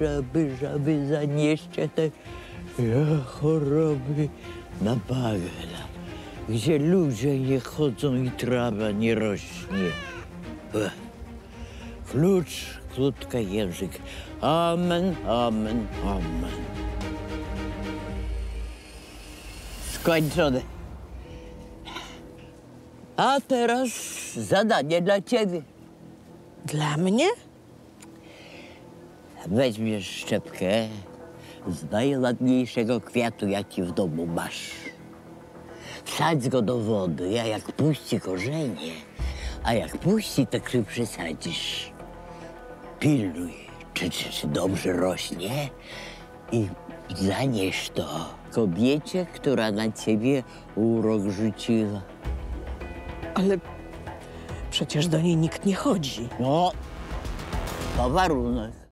żaby, zanieście te choroby na bagna, gdzie ludzie nie chodzą i trawa nie rośnie. Klucz, krótka język. Amen, amen, amen. Skończone. A teraz zadanie dla ciebie. Dla mnie? Weźmiesz szczepkę z najładniejszego kwiatu, jaki w domu masz. Wsadź go do wody, a jak puści korzenie, a jak puści, to ty przysadzisz. Pilnuj, czy dobrze rośnie i zanieś to kobiecie, która na ciebie urok rzuciła. Ale przecież do niej nikt nie chodzi. No, to warunek.